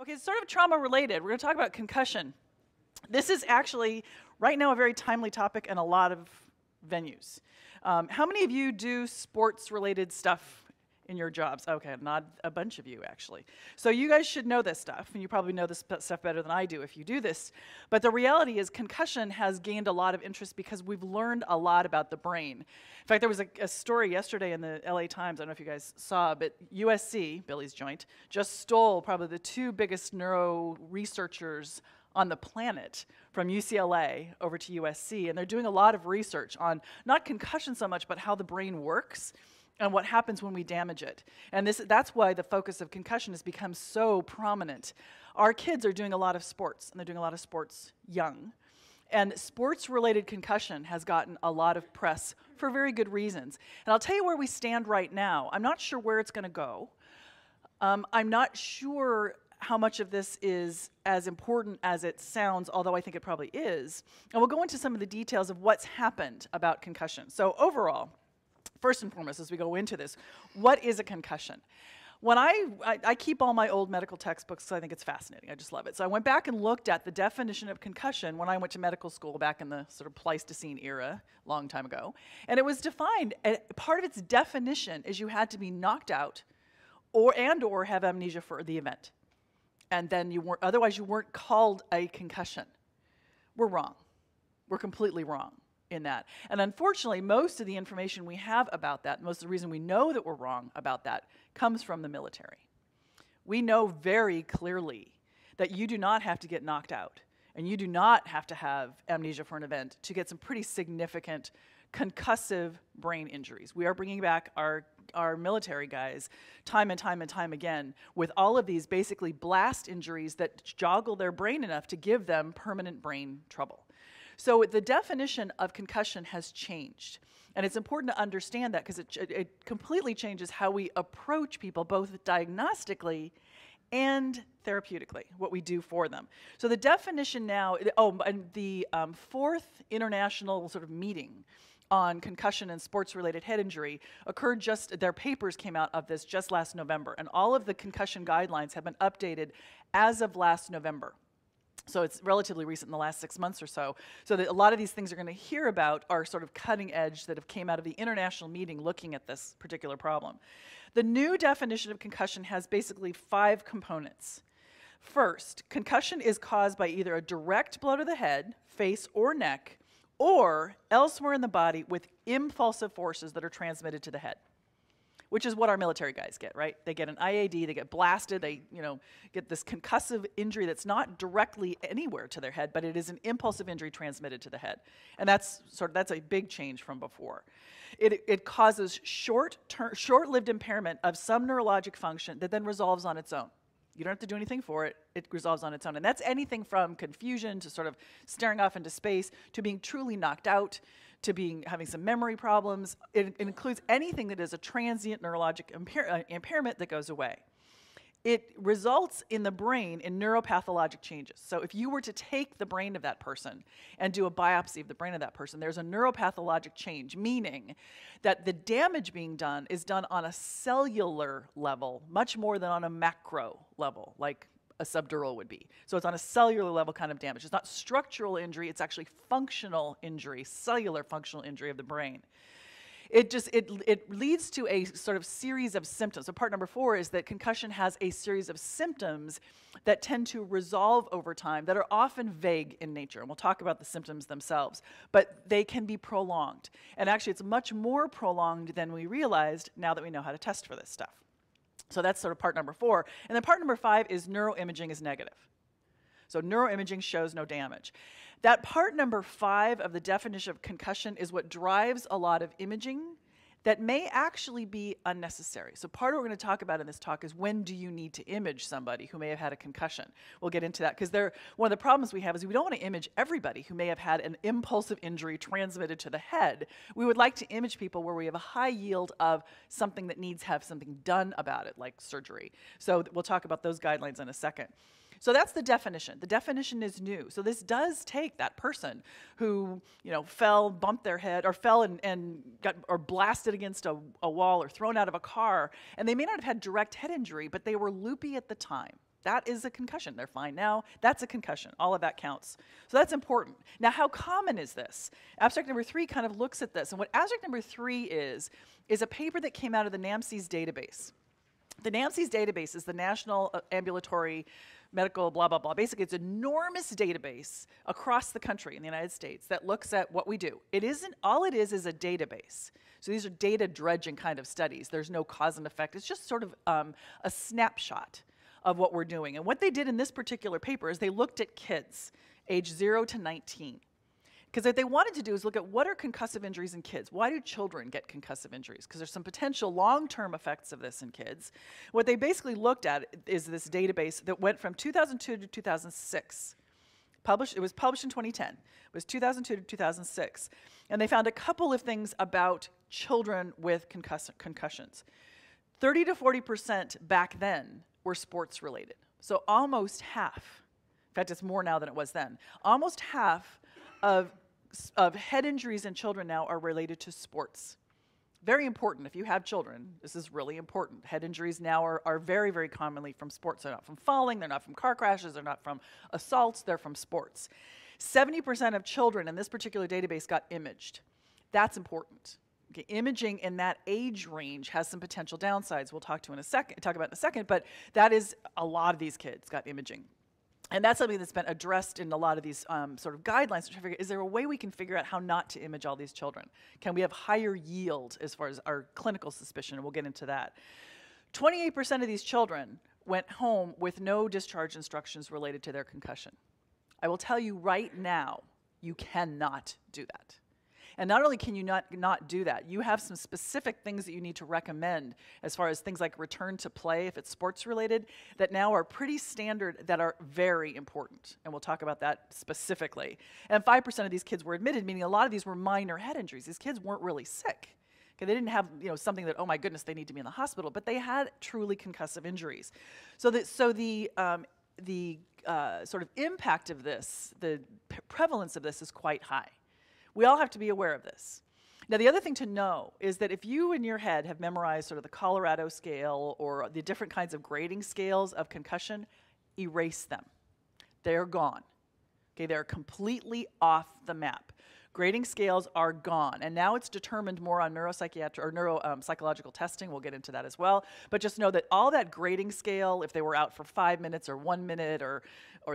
Okay, it's sort of trauma related. We're going to talk about concussion. This is actually, right now, a very timely topic in a lot of venues. How many of you do sports-related stuff in your jobs? Okay, not a bunch of you, actually. So you guys should know this stuff, and you probably know this stuff better than I do if you do this. But the reality is concussion has gained a lot of interest because we've learned a lot about the brain. In fact, there was a story yesterday in the LA Times, I don't know if you guys saw, but USC, Billy's joint, just stole probably the two biggest neuro researchers on the planet from UCLA over to USC, and they're doing a lot of research on not concussion so much, but how the brain works and what happens when we damage it. And that's why the focus of concussion has become so prominent. Our kids are doing a lot of sports, and they're doing a lot of sports young. And sports-related concussion has gotten a lot of press for very good reasons. And I'll tell you where we stand right now. I'm not sure where it's gonna go. I'm not sure how much of this is as important as it sounds, although I think it probably is. And we'll go into some of the details of what's happened about concussion. So overall, first and foremost, as we go into this, what is a concussion? When I keep all my old medical textbooks because I think it's fascinating. I just love it. So I went back and looked at the definition of concussion when I went to medical school back in the sort of Pleistocene era, long time ago. And it was defined, part of its definition is you had to be knocked out or have amnesia for the event. And then you weren't, otherwise you weren't called a concussion. We're wrong. We're completely wrong in that. And unfortunately, most of the information we have about that, most of the reason we know that we're wrong about that, comes from the military. We know very clearly that you do not have to get knocked out, and you do not have to have amnesia for an event to get some pretty significant concussive brain injuries. We are bringing back our military guys time and time and time again with all of these basically blast injuries that joggle their brain enough to give them permanent brain trouble. So the definition of concussion has changed. And it's important to understand that because it completely changes how we approach people, both diagnostically and therapeutically, what we do for them. So the definition now, and the fourth international sort of meeting on concussion and sports-related head injury occurred just, their papers came out of this just last November, and all of the concussion guidelines have been updated as of last November. So it's relatively recent, in the last 6 months or so. So that a lot of these things you're gonna hear about are sort of cutting edge that have came out of the international meeting looking at this particular problem. The new definition of concussion has basically five components. First, concussion is caused by either a direct blow to the head, face, or neck, or elsewhere in the body with impulsive forces that are transmitted to the head, which is what our military guys get, right? They get an IAD, they get blasted, they get this concussive injury that's not directly anywhere to their head, but it is an impulsive injury transmitted to the head. And that's a big change from before. It causes short-lived impairment of some neurologic function that then resolves on its own. You don't have to do anything for it. It resolves on its own. And that's anything from confusion to sort of staring off into space to being truly knocked out to having some memory problems. It includes anything that is a transient neurologic impairment that goes away. It results in the brain in neuropathologic changes. So if you were to take the brain of that person and do a biopsy of the brain of that person, there's a neuropathologic change, meaning that the damage being done is done on a cellular level, much more than on a macro level, like a subdural would be. So it's on a cellular level kind of damage. It's not structural injury, it's actually functional injury, cellular functional injury of the brain. It leads to a sort of series of symptoms. So part number four is that concussion has a series of symptoms that tend to resolve over time that are often vague in nature. And we'll talk about the symptoms themselves, but they can be prolonged. And actually it's much more prolonged than we realized now that we know how to test for this stuff. So that's sort of part number four. And then part number five is neuroimaging is negative. So neuroimaging shows no damage. That part number five of the definition of concussion is what drives a lot of imaging that may actually be unnecessary. So part of what we're gonna talk about in this talk is when do you need to image somebody who may have had a concussion? We'll get into that, because one of the problems we have is we don't wanna image everybody who may have had an impulsive injury transmitted to the head. We would like to image people where we have a high yield of something that needs to have something done about it, like surgery. So we'll talk about those guidelines in a second. So that's the definition. The definition is new. So this does take that person who, fell, bumped their head, or fell and got or blasted against a wall or thrown out of a car, and they may not have had direct head injury, but they were loopy at the time. That is a concussion. They're fine now. That's a concussion. All of that counts. So that's important. Now, how common is this? Abstract number 3 kind of looks at this. And what abstract number 3 is a paper that came out of the NAMCES database. The NAMCES database is the National Ambulatory Medical blah, blah, blah. Basically, it's an enormous database across the country in the United States that looks at what we do. It isn't, all it is a database. So these are data dredging kind of studies. There's no cause and effect. It's just sort of a snapshot of what we're doing. And what they did in this particular paper is they looked at kids age 0 to 19. Because what they wanted to do is look at what are concussive injuries in kids. Why do children get concussive injuries? Because there's some potential long-term effects of this in kids. What they basically looked at is this database that went from 2002 to 2006. It was published in 2010. It was 2002 to 2006. And they found a couple of things about children with concussions. 30 to 40% back then were sports-related. So almost half, in fact, it's more now than it was then, almost half of head injuries in children now are related to sports. Very important. If you have children, this is really important. Head injuries now are very, very commonly from sports. They're not from falling. They're not from car crashes. They're not from assaults. They're from sports. 70% of children in this particular database got imaged. That's important. Okay, imaging in that age range has some potential downsides. We'll talk about in a second, but that is a lot of these kids got imaging. And that's something that's been addressed in a lot of these sort of guidelines. To figure, is there a way we can figure out how not to image all these children? Can we have higher yield as far as our clinical suspicion? And we'll get into that. 28% of these children went home with no discharge instructions related to their concussion. I will tell you right now, you cannot do that. And not only can you not do that, you have some specific things that you need to recommend as far as things like return to play, if it's sports related, that now are pretty standard that are very important. And we'll talk about that specifically. And 5% of these kids were admitted, meaning a lot of these were minor head injuries. These kids weren't really sick. Okay, they didn't have something that, oh my goodness, they need to be in the hospital, but they had truly concussive injuries. So the sort of impact of this, the prevalence of this is quite high. We all have to be aware of this. Now, the other thing to know is that if you in your head have memorized sort of the Colorado scale or the different kinds of grading scales of concussion, erase them. They're gone. Okay, they're completely off the map. Grading scales are gone, and now it's determined more on neuropsychiatric or neuropsychological testing. We'll get into that as well. But just know that all that grading scale, if they were out for 5 minutes or 1 minute or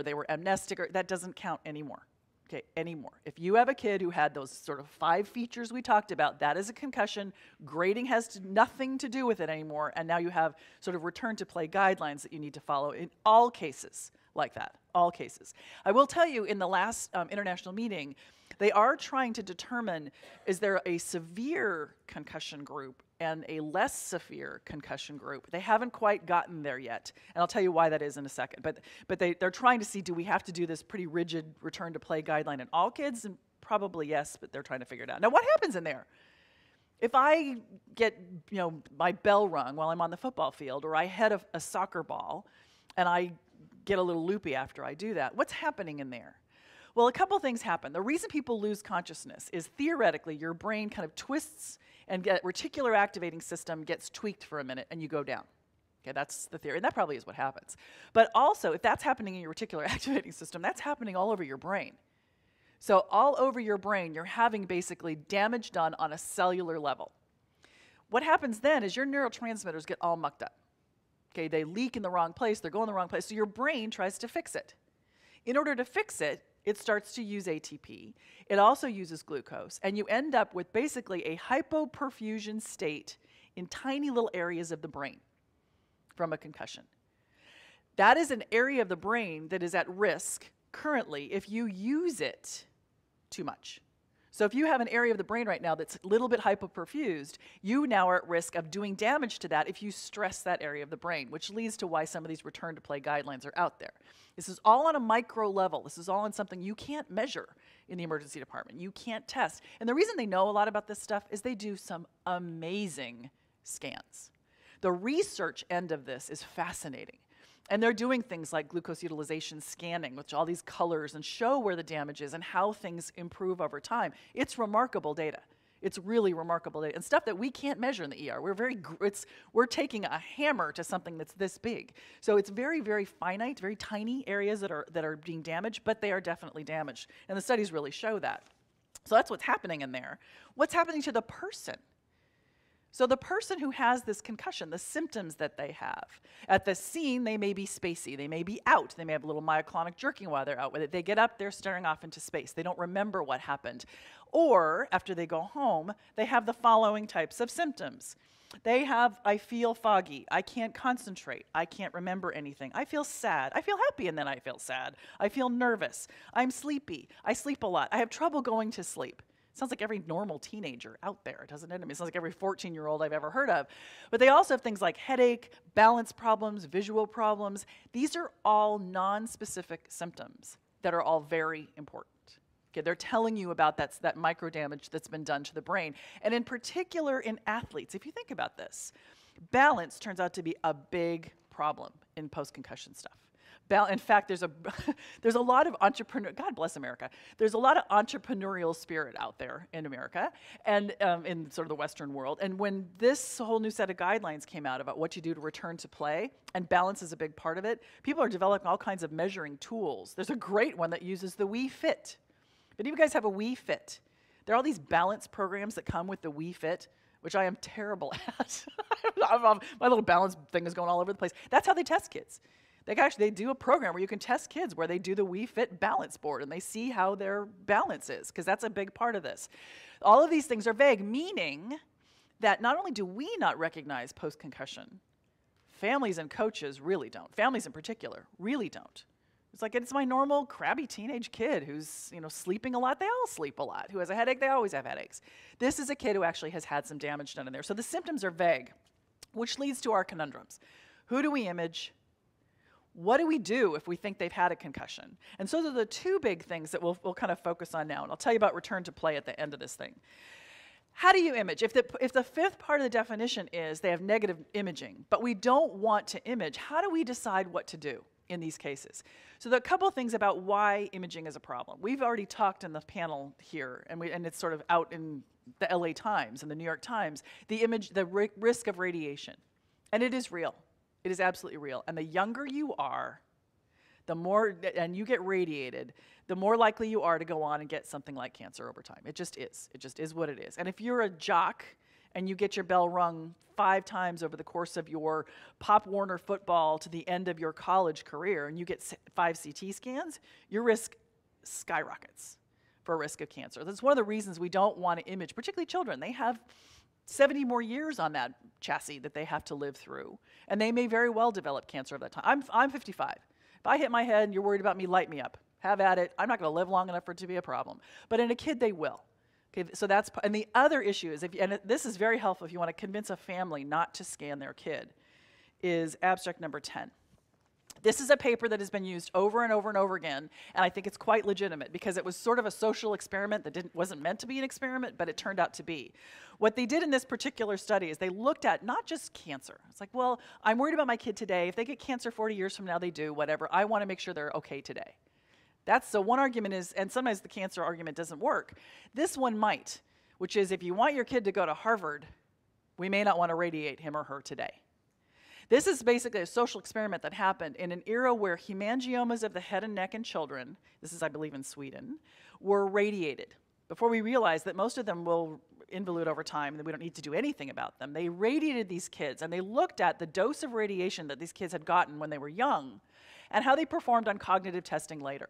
they were amnestic, that doesn't count anymore. Okay, anymore. If you have a kid who had those sort of 5 features we talked about, that is a concussion. Grading has nothing to do with it anymore, and now you have sort of return to play guidelines that you need to follow in all cases like that, all cases. I will tell you in the last international meeting, they are trying to determine, is there a severe concussion group and a less severe concussion group? They haven't quite gotten there yet, and I'll tell you why that is in a second. But they're trying to see, do we have to do this pretty rigid return to play guideline in all kids? And probably yes, but they're trying to figure it out. Now, what happens in there? If I get my bell rung while I'm on the football field, or I head a soccer ball, and I get a little loopy after I do that, what's happening in there? Well, a couple things happen. The reason people lose consciousness is theoretically your brain kind of twists and that reticular activating system gets tweaked for a minute and you go down. Okay, that's the theory, and that probably is what happens. But also, if that's happening in your reticular activating system, that's happening all over your brain. So all over your brain, you're having basically damage done on a cellular level. What happens then is your neurotransmitters get all mucked up. Okay, they leak in the wrong place, they're going the wrong place, so your brain tries to fix it. In order to fix it, it starts to use ATP. It also uses glucose, and you end up with basically a hypoperfusion state in tiny little areas of the brain from a concussion. That is an area of the brain that is at risk currently if you use it too much. So if you have an area of the brain right now that's a little bit hypoperfused, you now are at risk of doing damage to that if you stress that area of the brain, which leads to why some of these return to play guidelines are out there. This is all on a micro level. This is all on something you can't measure in the emergency department. You can't test. And the reason they know a lot about this stuff is they do some amazing scans. The research end of this is fascinating. And they're doing things like glucose utilization scanning, which all these colors and show where the damage is and how things improve over time. It's remarkable data. It's really remarkable data, and stuff that we can't measure in the ER. We're taking a hammer to something that's this big. So it's very, very finite, very tiny areas that are being damaged, but they are definitely damaged. And the studies really show that. So that's what's happening in there. What's happening to the person? So the person who has this concussion, the symptoms that they have, at the scene they may be spacey, they may be out, they may have a little myoclonic jerking while they're out with it, they get up, they're staring off into space, they don't remember what happened. Or, after they go home, they have the following types of symptoms. They have, I feel foggy, I can't concentrate, I can't remember anything, I feel sad, I feel happy and then I feel sad, I feel nervous, I'm sleepy, I sleep a lot, I have trouble going to sleep. Sounds like every normal teenager out there, doesn't it? I mean, it sounds like every 14-year-old I've ever heard of. But they also have things like headache, balance problems, visual problems. These are all non-specific symptoms that are all very important. Okay, they're telling you about that micro damage that's been done to the brain. And in particular in athletes, if you think about this, balance turns out to be a big problem in post-concussion stuff. In fact, there's a lot of God bless America. There's a lot of entrepreneurial spirit out there in America and in sort of the Western world. And when this whole new set of guidelines came out about what you do to return to play, and balance is a big part of it, people are developing all kinds of measuring tools. There's a great one that uses the Wii Fit. But do you guys have a Wii Fit? There are all these balance programs that come with the Wii Fit, which I am terrible at. My little balance thing is going all over the place. That's how they test kids. They do a program where you can test kids where they do the Wii Fit balance board and they see how their balance is, because that's a big part of this. All of these things are vague, meaning that not only do we not recognize post-concussion, families and coaches really don't. Families in particular really don't. It's like, it's my normal crabby teenage kid who's, you know, sleeping a lot. They all sleep a lot. Who has a headache? They always have headaches. This is a kid who actually has had some damage done in there. So the symptoms are vague, which leads to our conundrums. Who do we image? What do we do if we think they've had a concussion? And so those are the two big things that we'll kind of focus on now, and I'll tell you about return to play at the end of this thing. How do you image? If the fifth part of the definition is they have negative imaging, but we don't want to image, how do we decide what to do in these cases? So there are a couple things about why imaging is a problem. We've already talked in the panel here, and it's sort of out in the LA Times and the New York Times, the risk of radiation, and it is real. It is absolutely real. And the younger you are, the more, and you get radiated, the more likely you are to go on and get something like cancer over time. It just is. It just is what it is. And if you're a jock and you get your bell rung 5 times over the course of your Pop Warner football to the end of your college career and you get 5 CT scans, your risk skyrockets for risk of cancer. That's one of the reasons we don't want to image, particularly children. They have 70 more years on that chassis that they have to live through. And they may very well develop cancer over that time. I'm 55. If I hit my head and you're worried about me, light me up. Have at it. I'm not going to live long enough for it to be a problem. But in a kid, they will. Okay, so that's, and the other issue is, and this is very helpful if you want to convince a family not to scan their kid, is abstract number 10. This is a paper that has been used over and over and over again, and I think it's quite legitimate because it was sort of a social experiment that wasn't meant to be an experiment, but it turned out to be. What they did in this particular study is they looked at not just cancer. It's like, well, I'm worried about my kid today. If they get cancer 40 years from now, they do, whatever. I want to make sure they're okay today. That's, so one argument is, and sometimes the cancer argument doesn't work. This one might, which is if you want your kid to go to Harvard, we may not want to radiate him or her today. This is basically a social experiment that happened in an era where hemangiomas of the head and neck in children, this is I believe in Sweden, were radiated. Before we realized that most of them will involute over time and we don't need to do anything about them, they radiated these kids and they looked at the dose of radiation that these kids had gotten when they were young and how they performed on cognitive testing later.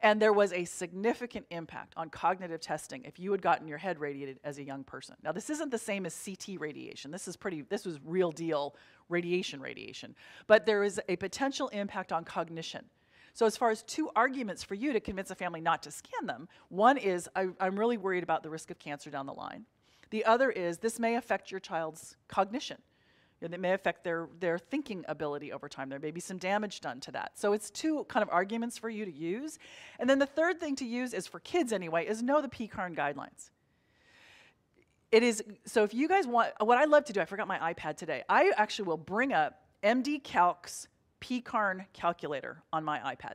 And there was a significant impact on cognitive testing if you had gotten your head radiated as a young person. Now, this isn't the same as CT radiation. This was real deal radiation. But there is a potential impact on cognition. So as far as two arguments for you to convince a family not to scan them, one is I'm really worried about the risk of cancer down the line. The other is this may affect your child's cognition. And it may affect their thinking ability over time. There may be some damage done to that. So it's two kind of arguments for you to use. And then the third thing to use is, for kids anyway, is know the PCARN guidelines. It is, so if you guys want, what I love to do, I forgot my iPad today. I actually will bring up MDCalc's PCARN calculator on my iPad.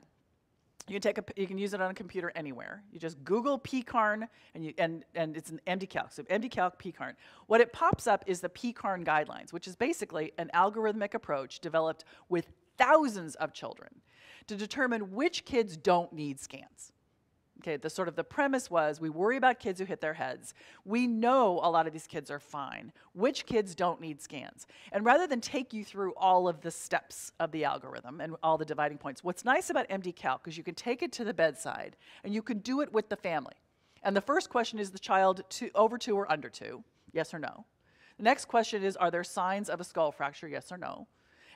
You can take a, you can use it on a computer anywhere. You just Google PCARN, and it's an MDCalc. So MDCalc PCARN. What it pops up is the PCARN guidelines, which is basically an algorithmic approach developed with thousands of children to determine which kids don't need scans. Okay, the sort of the premise was we worry about kids who hit their heads. We know a lot of these kids are fine. Which kids don't need scans? And rather than take you through all of the steps of the algorithm and all the dividing points, what's nice about MDCalc is you can take it to the bedside and you can do it with the family. And the first question is the child over two or under two, yes or no. The next question is, are there signs of a skull fracture, yes or no?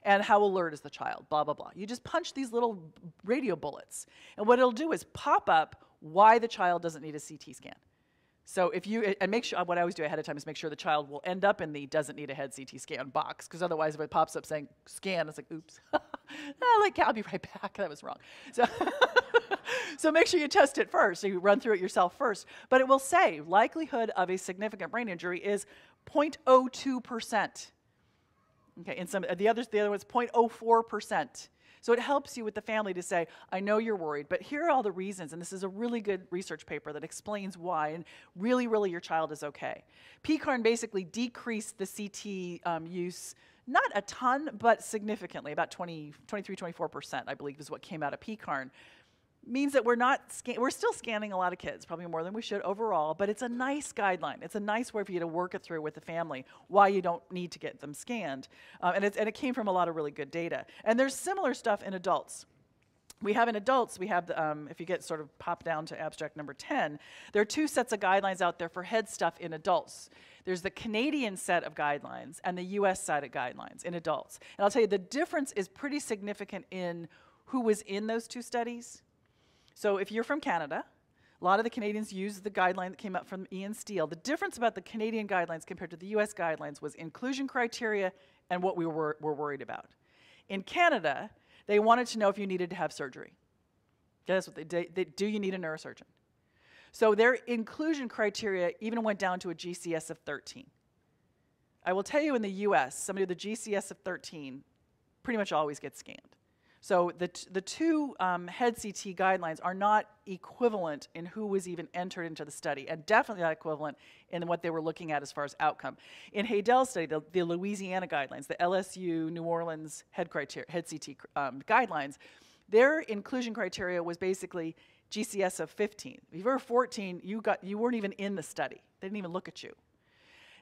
And how alert is the child, blah, blah, blah. You just punch these little radio bullets. And what it'll do is pop up why the child doesn't need a CT scan. So if you, and make sure, what I always do ahead of time is make sure the child will end up in the doesn't need a head CT scan box, because otherwise if it pops up saying scan, it's like, oops. Like, I'll be right back, that was wrong. So, so make sure you test it first, so you run through it yourself first. But it will say likelihood of a significant brain injury is 0.02%. Okay, and some, the other one's 0.04%. So it helps you with the family to say, I know you're worried, but here are all the reasons, and this is a really good research paper that explains why, and really, really your child is okay. PCARN basically decreased the CT use, not a ton, but significantly, about 23, 24%, I believe, is what came out of PCARN. Means that we're not, we're still scanning a lot of kids, probably more than we should overall, but it's a nice guideline. It's a nice way for you to work it through with the family, why you don't need to get them scanned. And it came from a lot of really good data. And there's similar stuff in adults. We have in adults, we have, if you get sort of pop down to abstract number 10, there are two sets of guidelines out there for head stuff in adults. There's the Canadian set of guidelines and the US side of guidelines in adults. And I'll tell you, the difference is pretty significant in who was in those two studies. So if you're from Canada, a lot of the Canadians used the guideline that came up from Ian Steele. The difference about the Canadian guidelines compared to the US guidelines was inclusion criteria and what we were worried about. In Canada, they wanted to know if you needed to have surgery. That's what they did. Do you need a neurosurgeon? So their inclusion criteria even went down to a GCS of 13. I will tell you in the US, somebody with a GCS of 13 pretty much always gets scanned. So the two head CT guidelines are not equivalent in who was even entered into the study, and definitely not equivalent in what they were looking at as far as outcome. In Haydel's study, the Louisiana guidelines, the LSU New Orleans head CT guidelines, their inclusion criteria was basically GCS of 15. If you were 14, you weren't even in the study. They didn't even look at you.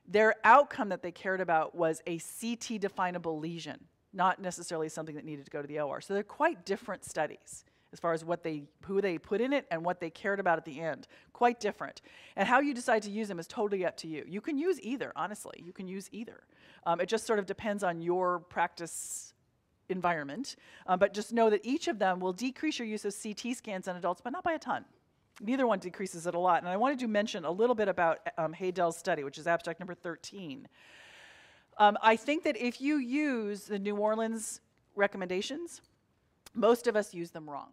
Their outcome that they cared about was a CT-definable lesion, not necessarily something that needed to go to the OR. So they're quite different studies as far as what who they put in it and what they cared about at the end, quite different. And how you decide to use them is totally up to you. You can use either, honestly, you can use either. It just sort of depends on your practice environment, but just know that each of them will decrease your use of CT scans in adults, but not by a ton. Neither one decreases it a lot. And I wanted to mention a little bit about Haydel's study, which is abstract number 13. I think that if you use the New Orleans recommendations, most of us use them wrong.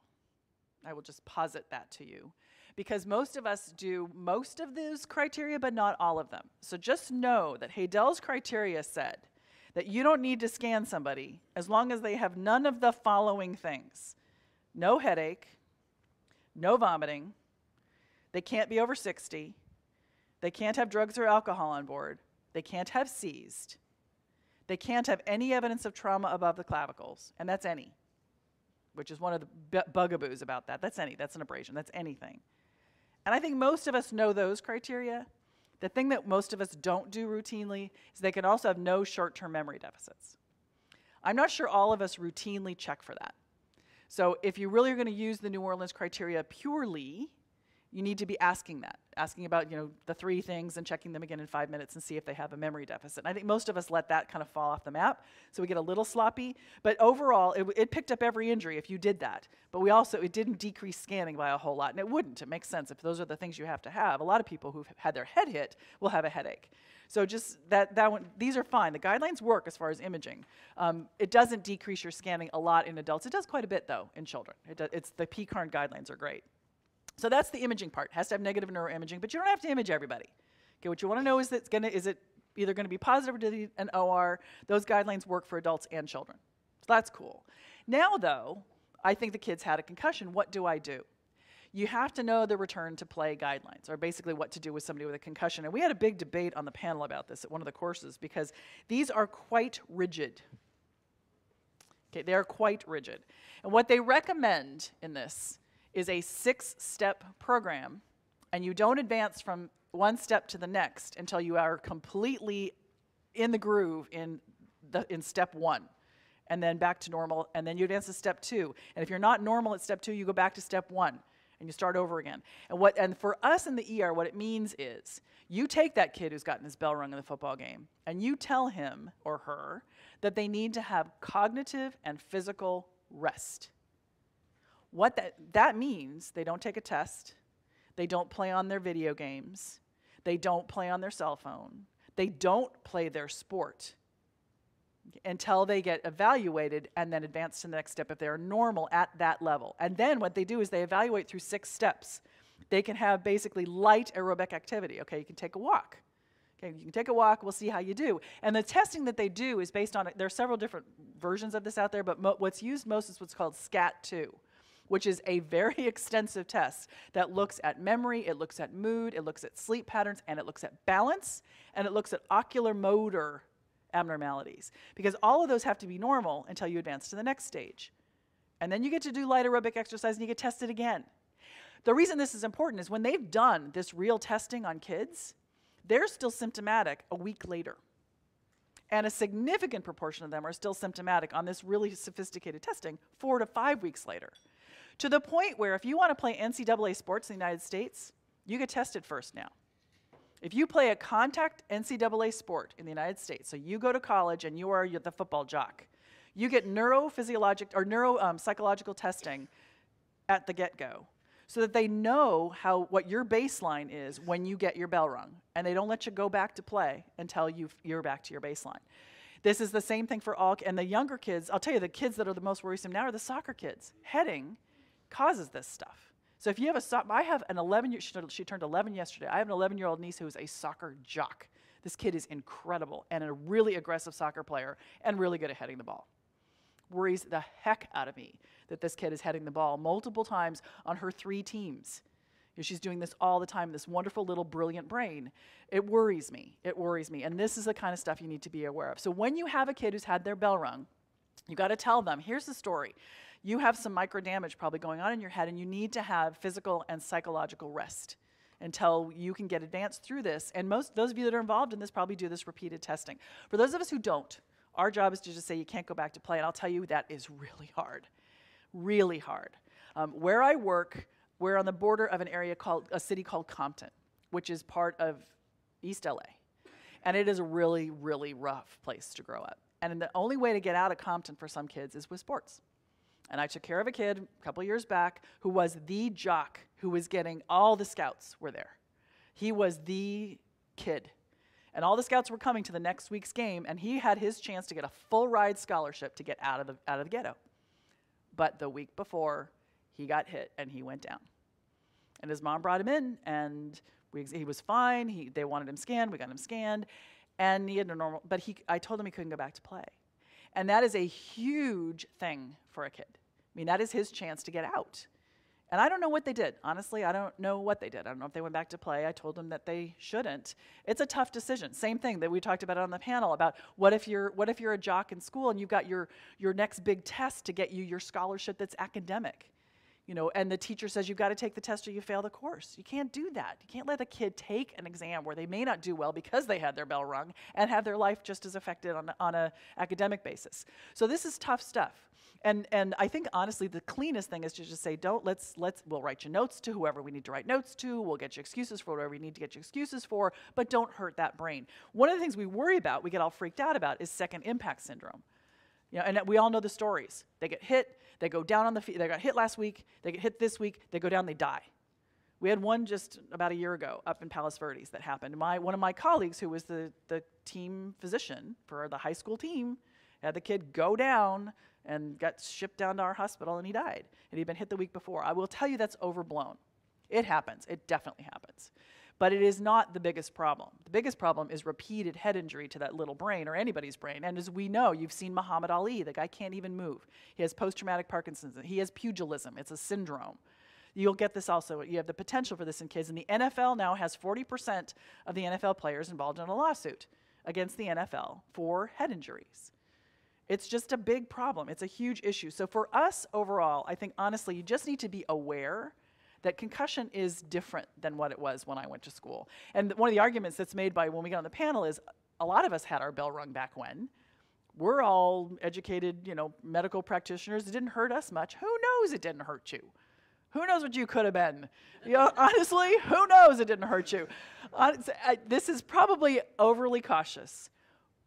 I will just posit that to you. Because most of us do most of those criteria, but not all of them. So just know that Haydel's criteria said that you don't need to scan somebody as long as they have none of the following things. No headache, no vomiting, they can't be over 60, they can't have drugs or alcohol on board, they can't have seized, they can't have any evidence of trauma above the clavicles, and that's any, which is one of the bugaboos about that. That's any, that's an abrasion, that's anything. And I think most of us know those criteria. The thing that most of us don't do routinely is they can also have no short-term memory deficits. I'm not sure all of us routinely check for that. So if you really are gonna use the New Orleans criteria purely, you need to be asking that, asking about, you know, the three things and checking them again in 5 minutes and see if they have a memory deficit. And I think most of us let that kind of fall off the map, so we get a little sloppy. But overall, it picked up every injury if you did that. But we also, it didn't decrease scanning by a whole lot, and it wouldn't. It makes sense if those are the things you have to have. A lot of people who've had their head hit will have a headache. So just that one, these are fine. The guidelines work as far as imaging. It doesn't decrease your scanning a lot in adults. It does quite a bit, though, in children. It's the PCARN guidelines are great. So that's the imaging part. Has to have negative neuroimaging, but you don't have to image everybody. Okay, what you want to know is that is it either going to be positive or an OR? Those guidelines work for adults and children. So that's cool. Now, though, I think the kid's had a concussion. What do I do? You have to know the return to play guidelines, or basically what to do with somebody with a concussion. And we had a big debate on the panel about this at one of the courses, because these are quite rigid. Okay, they are quite rigid. And what they recommend in this is a 6-step program, and you don't advance from one step to the next until you are completely in the groove in step one, and then back to normal, and then you advance to step two. And if you're not normal at step two, you go back to step one, and you start over again. And for us in the ER, what it means is you take that kid who's gotten his bell rung in the football game, and you tell him or her that they need to have cognitive and physical rest. What that means, they don't take a test, they don't play on their video games, they don't play on their cell phone, they don't play their sport until they get evaluated and then advance to the next step if they're normal at that level. And then what they do is they evaluate through 6 steps. They can have basically light aerobic activity. Okay, you can take a walk. Okay, you can take a walk, we'll see how you do. And the testing that they do is based on, there are several different versions of this out there, but what's used most is what's called SCAT-2, which is a very extensive test that looks at memory, it looks at mood, it looks at sleep patterns, and it looks at balance, and it looks at ocular motor abnormalities, because all of those have to be normal until you advance to the next stage. And then you get to do light aerobic exercise and you get tested again. The reason this is important is when they've done this real testing on kids, they're still symptomatic a week later. And a significant proportion of them are still symptomatic on this really sophisticated testing 4 to 5 weeks later. To the point where if you want to play NCAA sports in the United States, you get tested first now. If you play a contact NCAA sport in the United States, so you go to college and you are the football jock, you get neurophysiologic or neuropsychological testing at the get-go so that they know what your baseline is when you get your bell rung, and they don't let you go back to play until you're back to your baseline. This is the same thing for all, and the younger kids, I'll tell you, the kids that are the most worrisome now are the soccer kids. Heading causes this stuff. So if you have I have an 11-year, she turned 11 yesterday. I have an 11-year-old niece who is a soccer jock. This kid is incredible and a really aggressive soccer player and really good at heading the ball. Worries the heck out of me that this kid is heading the ball multiple times on her 3 teams. You know, she's doing this all the time, this wonderful little brilliant brain. It worries me. It worries me. And this is the kind of stuff you need to be aware of. So when you have a kid who's had their bell rung, you got to tell them, here's the story. You have some microdamage probably going on in your head, and you need to have physical and psychological rest until you can get advanced through this. And most those of you that are involved in this probably do this repeated testing. For those of us who don't, our job is to just say you can't go back to play, and I'll tell you that is really hard, really hard. Where I work, we're on the border of a city called Compton, which is part of East LA. And it is a really, really rough place to grow up. And the only way to get out of Compton for some kids is with sports. And I took care of a kid a couple years back who was the jock who was getting, all the scouts were there. He was the kid. And all the scouts were coming to the next week's game, and he had his chance to get a full ride scholarship to get out of the ghetto. But the week before, he got hit and he went down. And his mom brought him in, and he was fine. They wanted him scanned, we got him scanned. And he had a normal, but I told him he couldn't go back to play. And that is a huge thing for a kid. I mean, that is his chance to get out. And I don't know what they did. Honestly, I don't know what they did. I don't know if they went back to play. I told them that they shouldn't. It's a tough decision. Same thing that we talked about on the panel about what if you're a jock in school and you've got your next big test to get you your scholarship that's academic. You know, and the teacher says you've got to take the test or you fail the course. You can't do that. You can't let a kid take an exam where they may not do well because they had their bell rung and have their life just as affected on an academic basis. So this is tough stuff. And I think, honestly, the cleanest thing is to just say, we'll write your notes to whoever we need to write notes to. We'll get you excuses for whatever we need to get you excuses for, but don't hurt that brain. One of the things we worry about, we get all freaked out about, is second impact syndrome. You know, and we all know the stories. They get hit. They go down on the field. They got hit last week. They get hit this week. They go down. They die. We had one just about a year ago up in Palos Verdes that happened. One of my colleagues, who was the team physician for the high school team, had the kid go down and got shipped down to our hospital, and he died. And he'd been hit the week before. I will tell you that's overblown. It happens. It definitely happens. But it is not the biggest problem. The biggest problem is repeated head injury to that little brain or anybody's brain. And as we know, you've seen Muhammad Ali. The guy can't even move. He has post-traumatic Parkinson's. He has pugilism. It's a syndrome. You'll get this also. You have the potential for this in kids. And the NFL now has 40% of the NFL players involved in a lawsuit against the NFL for head injuries. It's just a big problem. It's a huge issue. So for us overall, I think, honestly, you just need to be aware that concussion is different than what it was when I went to school. And one of the arguments that's made by when we get on the panel is a lot of us had our bell rung back when. We're all educated, you know, medical practitioners. It didn't hurt us much. Who knows it didn't hurt you? Who knows what you could have been? You know, honestly, who knows it didn't hurt you? This is probably overly cautious.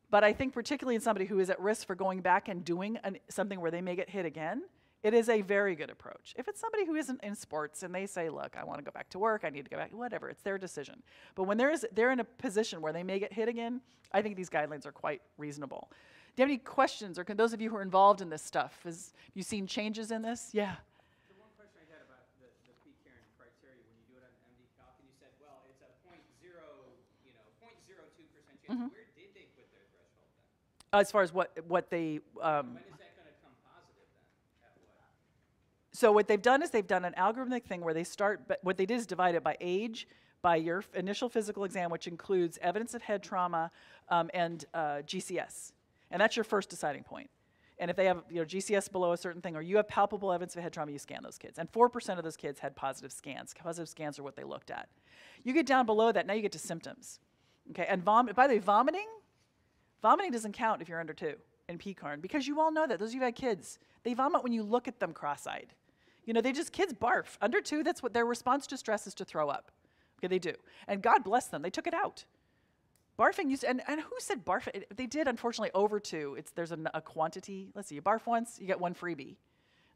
But I think particularly in somebody who is at risk for going back and doing something where they may get hit again, it is a very good approach. If it's somebody who isn't in sports and they say, look, I want to go back to work, I need to go back, whatever, it's their decision. But when they're in a position where they may get hit again, I think these guidelines are quite reasonable. Do you have any questions, or can those of you who are involved in this stuff, have you seen changes in this? Yeah. The one question I had about the PCARN criteria, when you do it on MDCalc, and you said, well, it's a 0.02% chance. Mm-hmm. Where did they put their threshold then? As far as what they... So what they've done is they've done an algorithmic thing where they start, but what they did is divide it by age, by your initial physical exam, which includes evidence of head trauma and GCS. And that's your first deciding point. And if they have, you know, GCS below a certain thing, or you have palpable evidence of head trauma, you scan those kids. And 4% of those kids had positive scans. Positive scans are what they looked at. You get down below that, now you get to symptoms. Okay, and by the way, vomiting doesn't count if you're under 2 in PCARN, because you all know that. Those of you who had kids, they vomit when you look at them cross-eyed. You know, kids barf. Under 2, that's what their response to stress is, to throw up. Okay, they do. And God bless them, they took it out. Barfing, and who said barf? They did, unfortunately, over 2. There's a quantity. Let's see, you barf once, you get 1 freebie.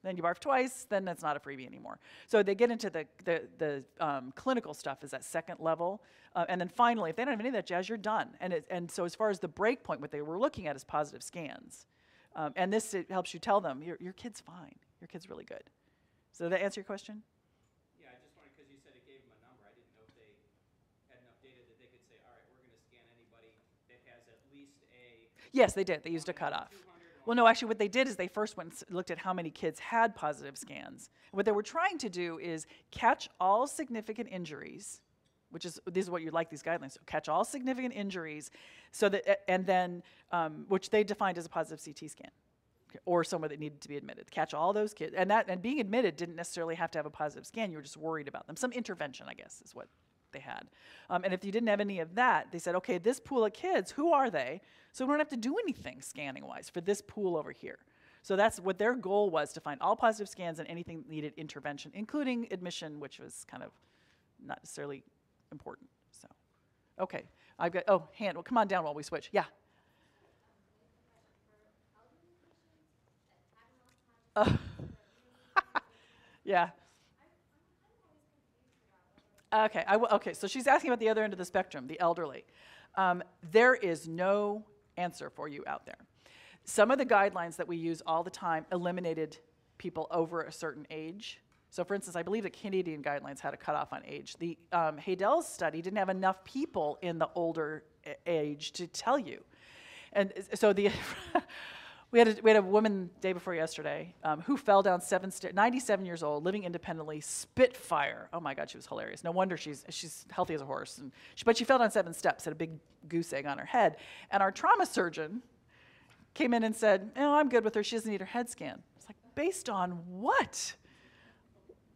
Then you barf twice, then that's not a freebie anymore. So they get into the clinical stuff is that second level. And then finally, if they don't have any of that jazz, you're done. And so as far as the break point, what they were looking at is positive scans. And this, it helps you tell them, your kid's fine. Your kid's really good. So did that answer your question? Yeah, I just wanted, because you said it gave them a number. I didn't know if they had enough data that they could say, all right, we're going to scan anybody that has at least a... Yes, they did. They used a cutoff. Well, no, actually, what they did is they first went and looked at how many kids had positive scans. What they were trying to do is catch all significant injuries, which is, this is what you like, these guidelines, so catch all significant injuries, so that, and then, which they defined as a positive CT scan. Or somewhere that needed to be admitted. Catch all those kids. And being admitted didn't necessarily have to have a positive scan. You were just worried about them. Some intervention, I guess, is what they had. And if you didn't have any of that, they said, okay, this pool of kids, who are they? So we don't have to do anything scanning-wise for this pool over here. So that's what their goal was, to find all positive scans and anything that needed intervention, including admission, which was kind of not necessarily important. So, okay. I've got, oh, hand. Well, come on down while we switch. Yeah. Yeah. Okay. Okay. So she's asking about the other end of the spectrum, the elderly. There is no answer for you out there. Some of the guidelines that we use all the time eliminated people over a certain age. So, for instance, I believe the Canadian guidelines had a cutoff on age. The Haydel's study didn't have enough people in the older age to tell you, and so the. We had a woman day before yesterday who fell down 7 stairs, 97 years old, living independently, spitfire. Oh my God, she was hilarious. No wonder she's healthy as a horse. And but she fell down 7 steps, had a big goose egg on her head. And our trauma surgeon came in and said, oh, I'm good with her. She doesn't need her head scan. It's like, based on what?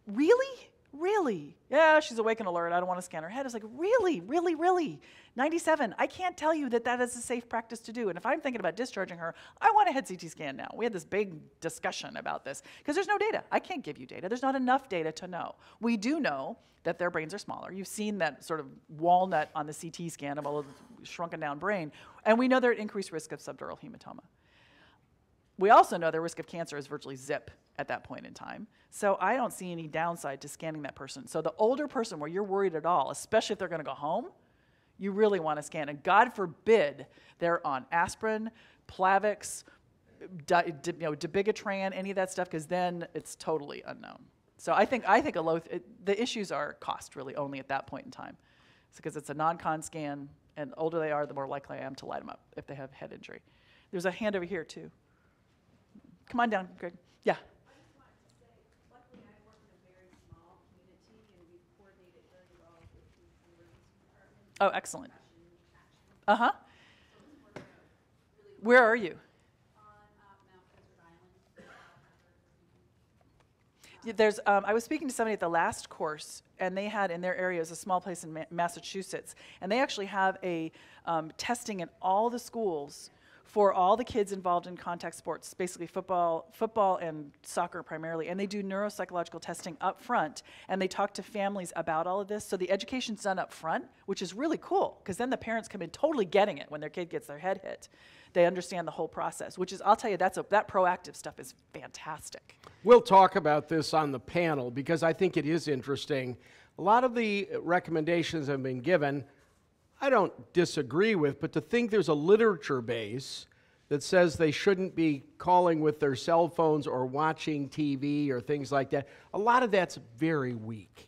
Really? Really? Yeah, she's awake and alert. I don't want to scan her head. It's like, really, really, really? 97. I can't tell you that that is a safe practice to do. And if I'm thinking about discharging her, I want a head CT scan now. We had this big discussion about this because there's no data. I can't give you data. There's not enough data to know. We do know that their brains are smaller. You've seen that sort of walnut on the CT scan of a little shrunken down brain. And we know they're at increased risk of subdural hematoma. We also know their risk of cancer is virtually zip at that point in time. So I don't see any downside to scanning that person. So the older person where you're worried at all, especially if they're gonna go home, you really wanna scan. And God forbid they're on aspirin, Plavix, dabigatran, any of that stuff, because then it's totally unknown. So I think the issues are cost really only at that point in time. because it's a non-con scan, and the older they are, the more likely I am to light them up if they have head injury. There's a hand over here, too. Come on down, Greg. Yeah. Oh, excellent. Uh-huh. Where are you? There's, I was speaking to somebody at the last course, and they had in their area, is a small place in Massachusetts, and they actually have a testing in all the schools for all the kids involved in contact sports, basically football and soccer primarily, and they do neuropsychological testing up front, and they talk to families about all of this. So the education's done up front, which is really cool, because then the parents come in totally getting it when their kid gets their head hit. They understand the whole process, which is, I'll tell you, that's that proactive stuff is fantastic. We'll talk about this on the panel, because I think it is interesting. A lot of the recommendations have been given, I don't disagree with, but to think there's a literature base that says they shouldn't be calling with their cell phones or watching TV or things like that, a lot of that's very weak.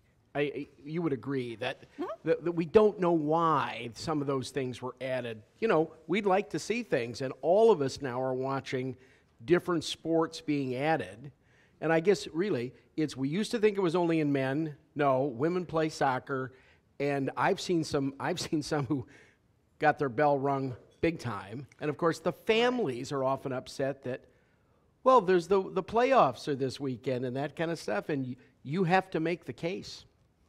You would agree that, that we don't know why some of those things were added. You know, we'd like to see things, and all of us now are watching different sports being added. And I guess, really, it's we used to think it was only in men. No, women play soccer. And I've seen some who got their bell rung big time. And of course, the families are often upset that, well, there's the playoffs are this weekend and that kind of stuff, and you have to make the case.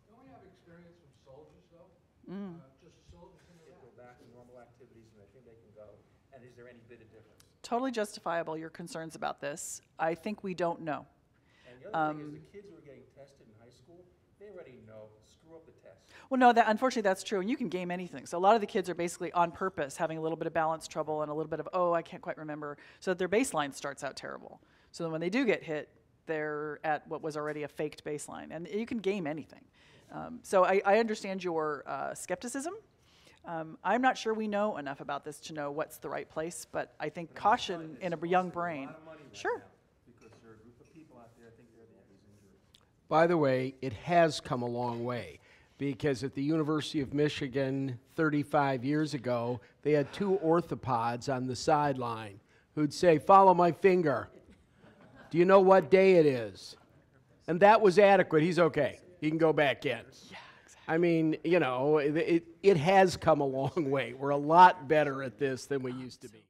Don't we have experience from soldiers, though? Mm. Just soldiers can go back to normal activities, and I think they can go. And is there any bit of difference? Totally justifiable, your concerns about this. I think we don't know. And the other thing is the kids who are getting tested in high school, they already know, screw up the test. Well, no, unfortunately that's true, and you can game anything. So a lot of the kids are basically on purpose having a little bit of balance trouble and a little bit of, oh, I can't quite remember, so that their baseline starts out terrible. So then when they do get hit, they're at what was already a faked baseline, and you can game anything. So I understand your skepticism. I'm not sure we know enough about this to know what's the right place, but I think caution in a young brain. Sure. By the way, it has come a long way, because at the University of Michigan 35 years ago, they had two orthopods on the sideline who'd say, "Follow my finger. Do you know what day it is?" And that was adequate. He's okay. He can go back in. Yeah, exactly. I mean, you know, it has come a long way. We're a lot better at this than we used to be.